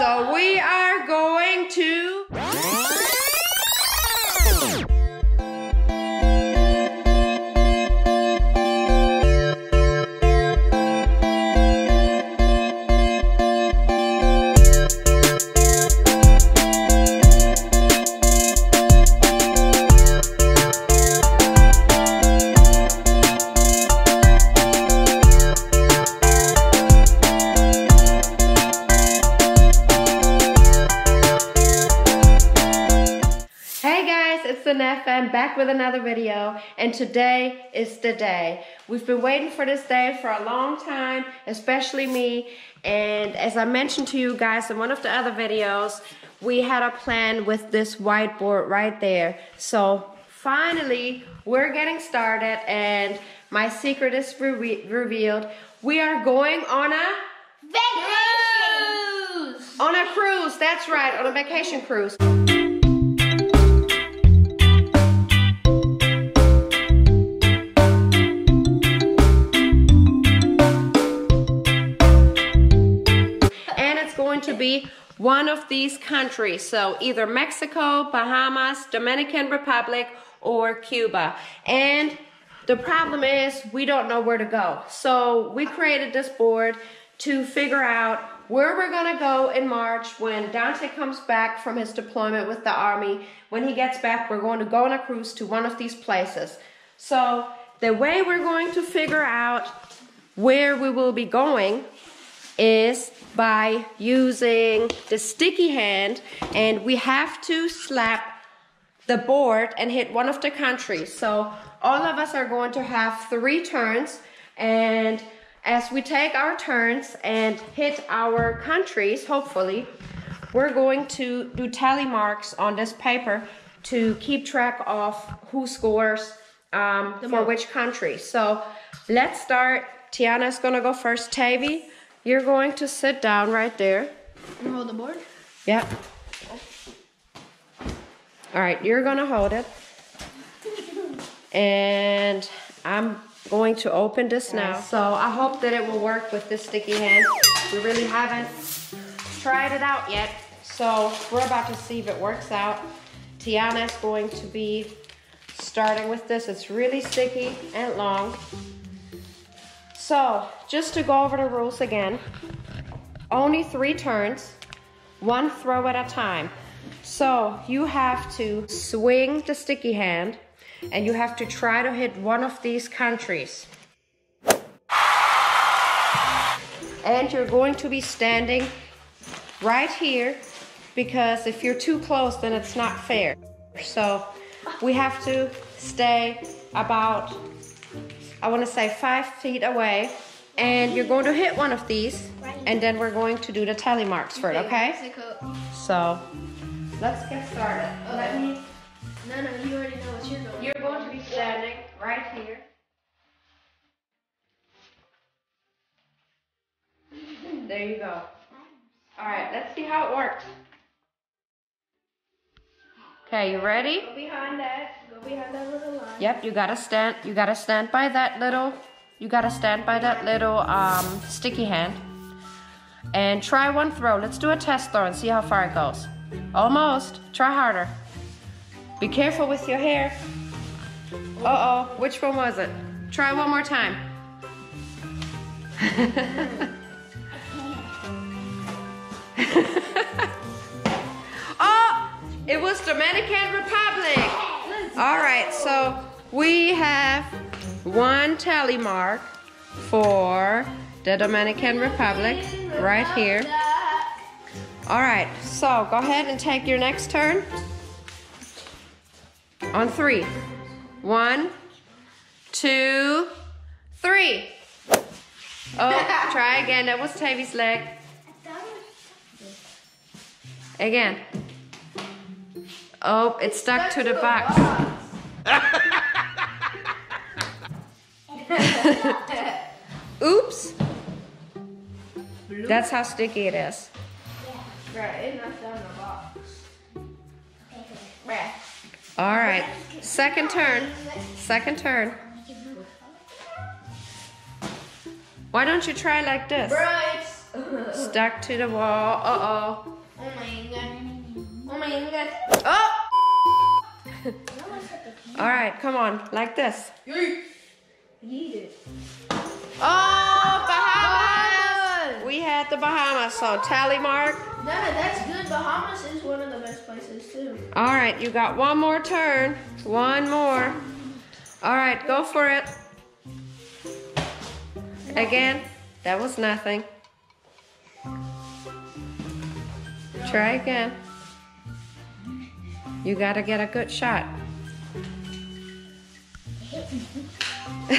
So we are going to... The Nev Fam back with another video, and today is the day. We've been waiting for this day for a long time, especially me. And as I mentioned to you guys in one of the other videos, we had a plan with this whiteboard right there. So finally, we're getting started, and my secret is revealed. We are going on a vacation cruise. On a cruise, that's right, on a vacation cruise. To be one of these countries, so either Mexico, Bahamas, Dominican Republic, or Cuba. And the problem is we don't know where to go. So we created this board to figure out where we're gonna go in March when Dante comes back from his deployment with the Army. When he gets back, we're going to go on a cruise to one of these places. So the way we're going to figure out where we will be going is by using the sticky hand, and we have to slap the board and hit one of the countries. So all of us are going to have 3 turns, and as we take our turns and hit our countries, hopefully, we're going to do tally marks on this paper to keep track of who scores for which country. So let's start. Tiana's gonna go first. Tavi, you're going to sit down right there. And hold the board? Yep. All right, you're gonna hold it. And I'm going to open this now. So I hope that it will work with this sticky hand. We really haven't tried it out yet. So we're about to see if it works out. Tiana's going to be starting with this. It's really sticky and long. So, just to go over the rules again, only 3 turns, 1 throw at a time. So, you have to swing the sticky hand, and you have to try to hit one of these countries. And you're going to be standing right here, because if you're too close, then it's not fair. So, we have to stay about... I want to say 5 feet away, and you're going to hit one of these, and then we're going to do the tally marks for it, okay? So, let's get started. Okay. Let me... No, you already know what you're doing. You're going to be standing right here. There you go. All right, let's see how it works. Okay, you ready? Go behind that. Go behind that little line. Yep, you gotta stand by that little sticky hand. And try 1 throw. Let's do a test throw and see how far it goes. Almost. Try harder. Be careful with your hair. Uh-oh, which one was it? Try 1 more time. It was Dominican Republic. All right, so we have 1 tally mark for the Dominican Republic right here. All right, so go ahead and take your next turn on 3. 1, 2, 3. Oh, try again. That was Tavi's leg. Again. Oh, it stuck to the box. Oops. Blue. That's how sticky it is. Yeah. Right, it knocked down the box. Right. All right, second turn. Second turn. Why don't you try like this? Bro, it's Stuck to the wall. Uh-oh. Oh my god. Oh my god. Oh! Alright, come on. Like this. Oh, Bahamas! We had the Bahamas, so tally mark. Donna, that's good. Bahamas is one of the best places too. Alright, you got one more turn. One more. Alright, go for it. Again, that was nothing. Try again. You gotta get a good shot. Oh, the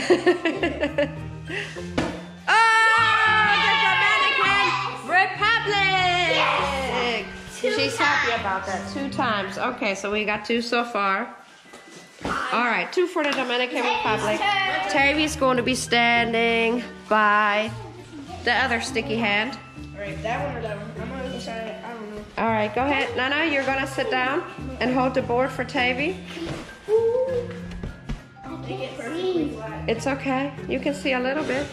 Dominican Republic! Yes! She's happy about that. 2 times. Okay, so we got 2 so far. Alright, 2 for the Dominican Republic. Tavi's going to be standing by the other sticky hand. Alright, that one or that one? I'm gonna try, I don't know. Alright, go ahead. Nana, you're gonna sit down and hold the board for Tavi. It's okay. You can see a little bit.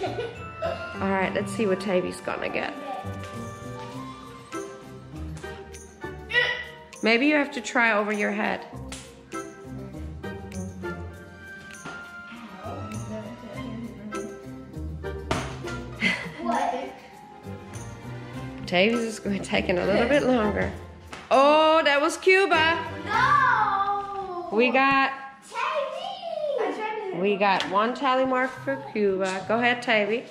All right, let's see what Tavi's gonna get. Maybe you have to try over your head. What? Tavi's is going to take in a little bit longer. Oh, that was Cuba. No. We got 1 tally mark for Cuba. Go ahead, Tavi.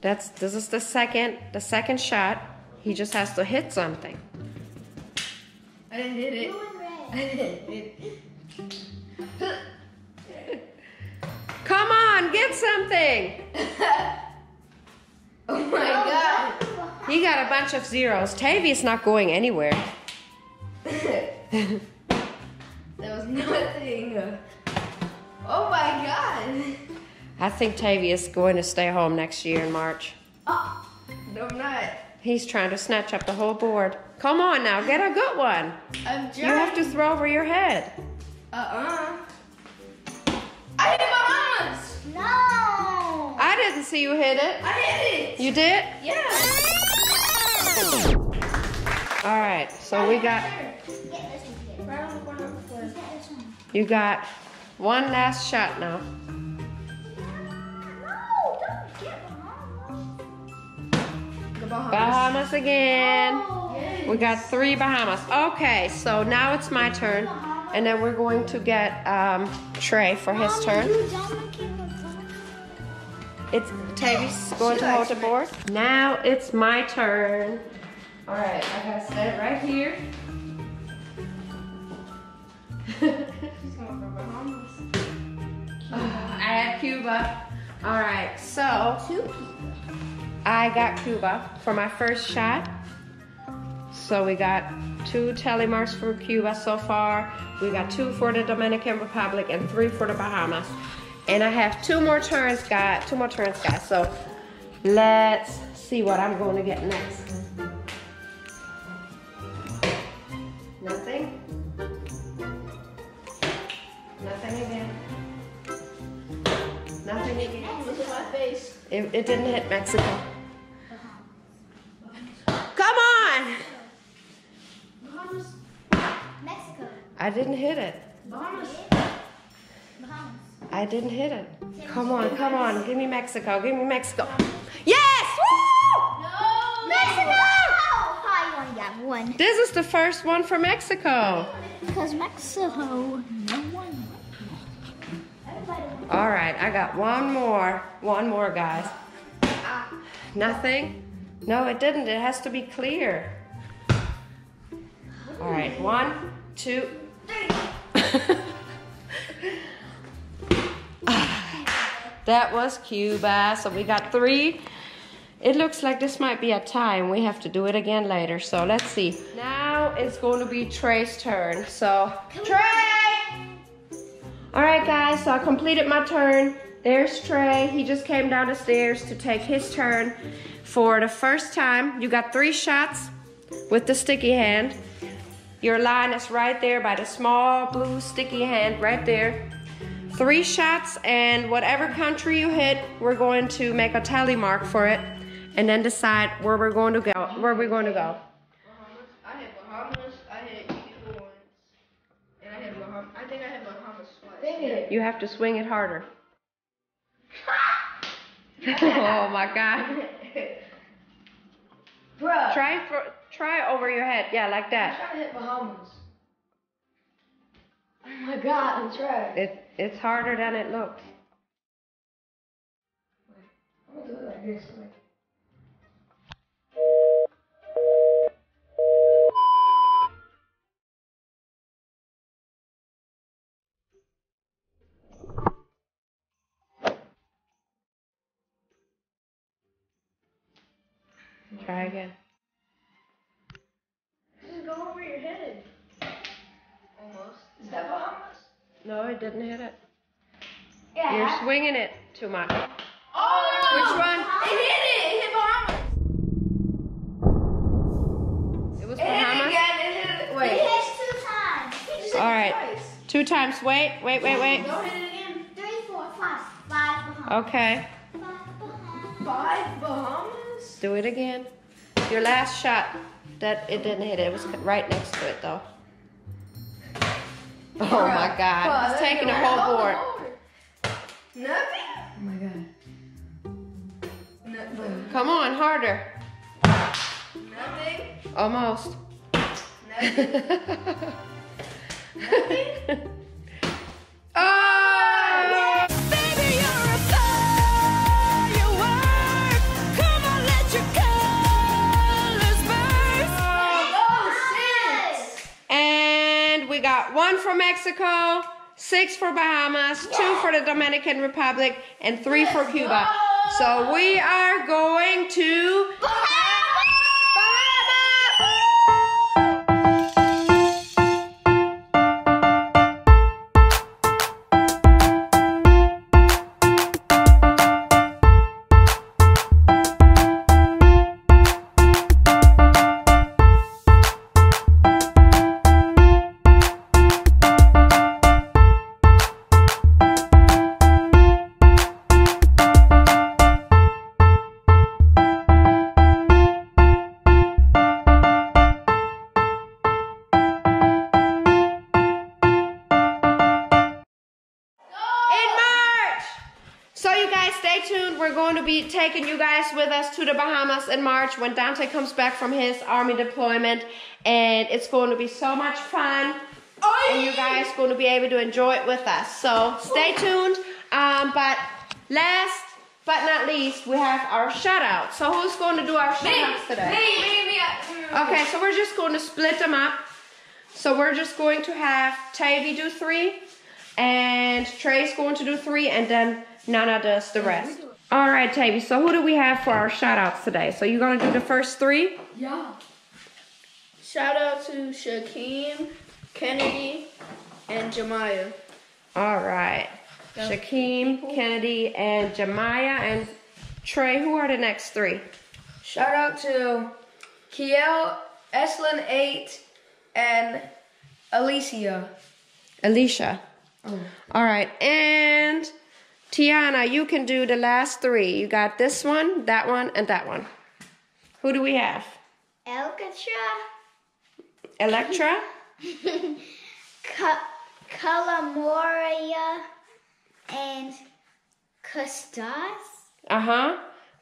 This is the second shot. He just has to hit something. I didn't hit it. Come on, get something. Oh my god. He got a bunch of zeros. Tavi's not going anywhere. That was nothing. Oh my god. I think Tavi is going to stay home next year in March. Oh, no, I'm not. He's trying to snatch up the whole board. Come on now, get a good one. I'm trying. You have to throw over your head. I hit Bahamas. No. I didn't see you hit it. I hit it. You did? Yeah. All right, so we got... You got 1 last shot now. No, don't get Bahamas. The Bahamas. Bahamas again. Oh, yes. We got 3 Bahamas. Okay, so now it's my turn. And then we're going to get Trey for his turn. It's Tavi's going to hold the board. Now it's my turn. All right, I gotta set it right here. She's going for Bahamas. I had Cuba. All right, so I got Cuba for my first shot. So we got 2 tally marks for Cuba so far. We got 2 for the Dominican Republic and 3 for the Bahamas. And I have 2 more turns, guys. 2 more turns, guys. So let's see what I'm going to get next. Nothing. Nothing again. Nothing again. Look at my face. It didn't hit Mexico. Come on! Bahamas. Mexico. I didn't hit it. Bahamas. Bahamas. I didn't hit it. Come on, come on. Give me Mexico. Give me Mexico. Yes! Woo! No! Mexico! One. This is the first one for Mexico. Because Mexico, no one. All right, I got 1 more, guys. Nothing? No, it didn't. It has to be clear. All right, 1, 2, 3. That was Cuba. So we got 3. It looks like this might be a tie and we have to do it again later, so let's see. Now it's going to be Trey's turn, so Trey! Alright guys, so I completed my turn. There's Trey, he just came down the stairs to take his turn for the first time. You got 3 shots with the sticky hand. Your line is right there by the small blue sticky hand right there. 3 shots, and whatever country you hit, we're going to make a tally mark for it and then decide where we're going to go. I hit Bahamas, I hit New Orleans, and I hit Bahamas. I think I hit Bahamas twice. You have to swing it harder. Oh my god. Bruh. Try over your head. Yeah, like that. I'm trying to hit Bahamas. Oh my god, I'm trying. It's harder than it looks. I'm gonna do it like this way. Try again. Just go over your head. Almost. Is that Bahamas? No, it didn't hit it. Yeah. You're swinging it too much. Oh no! Which one? It hit it! It hit Bahamas! It was Bahamas? It hit it again. It hit it. Wait. It hit 2 times. It just Alright. Twice. 2 times. Wait. Don't hit it again. 3, 4, 5. 5 Bahamas. Okay. 5 Bahamas? Do it again. Your last shot. That it didn't hit it. It was right next to it though. Oh my god. It's taking the whole board. Nothing? Oh my god. Nothing. Come on, harder. Nothing. Almost. Nothing. Nothing. Got 1 for Mexico, 6 for Bahamas, 2 for the Dominican Republic, and 3 for Cuba. So we are going to taking you guys with us to the Bahamas in March when Dante comes back from his army deployment, and it's going to be so much fun and you guys are going to be able to enjoy it with us, so stay tuned. But last but not least, we have our shout out. So who's going to do our shout outs today? Me. Okay, so we're just going to split them up. So we're just going to have Tavy do 3 and Trey's going to do 3 and then Nana does the rest. All right, Tavy, so who do we have for our shout-outs today? So you're going to do the first 3? Yeah. Shout-out to Shaquem, Kennedy, and Jamaya. All right. Shaquem, Kennedy, and Jamaya. And Trey, who are the next 3? Shout-out to Kiel, Eslyn 8, and Alicia. Oh. All right, and Tiana, you can do the last 3. You got this one, that one, and that one. Who do we have? Electra. Calamoria and Custas.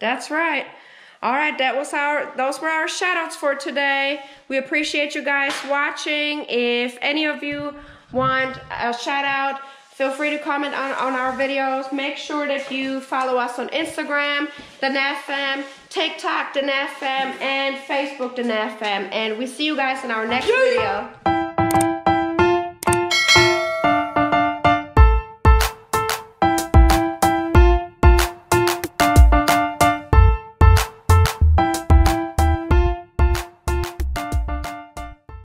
That's right. All right, those were our shout-outs for today. We appreciate you guys watching. If any of you want a shout-out, feel free to comment on our videos. Make sure that you follow us on Instagram, The Nev Fam, TikTok, The Nev Fam, and Facebook, The Nev Fam. And we see you guys in our next video.